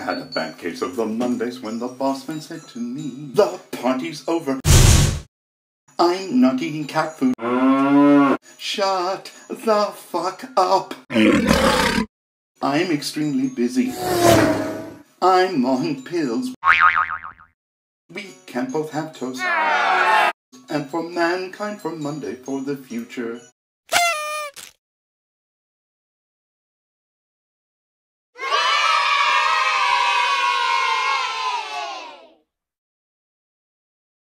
I had a bad case of the Mondays when the boss man said to me, "The party's over. I'm not eating cat food. Shut the fuck up. I'm extremely busy. I'm on pills. We can both have toast. And for mankind, for Monday, for the future.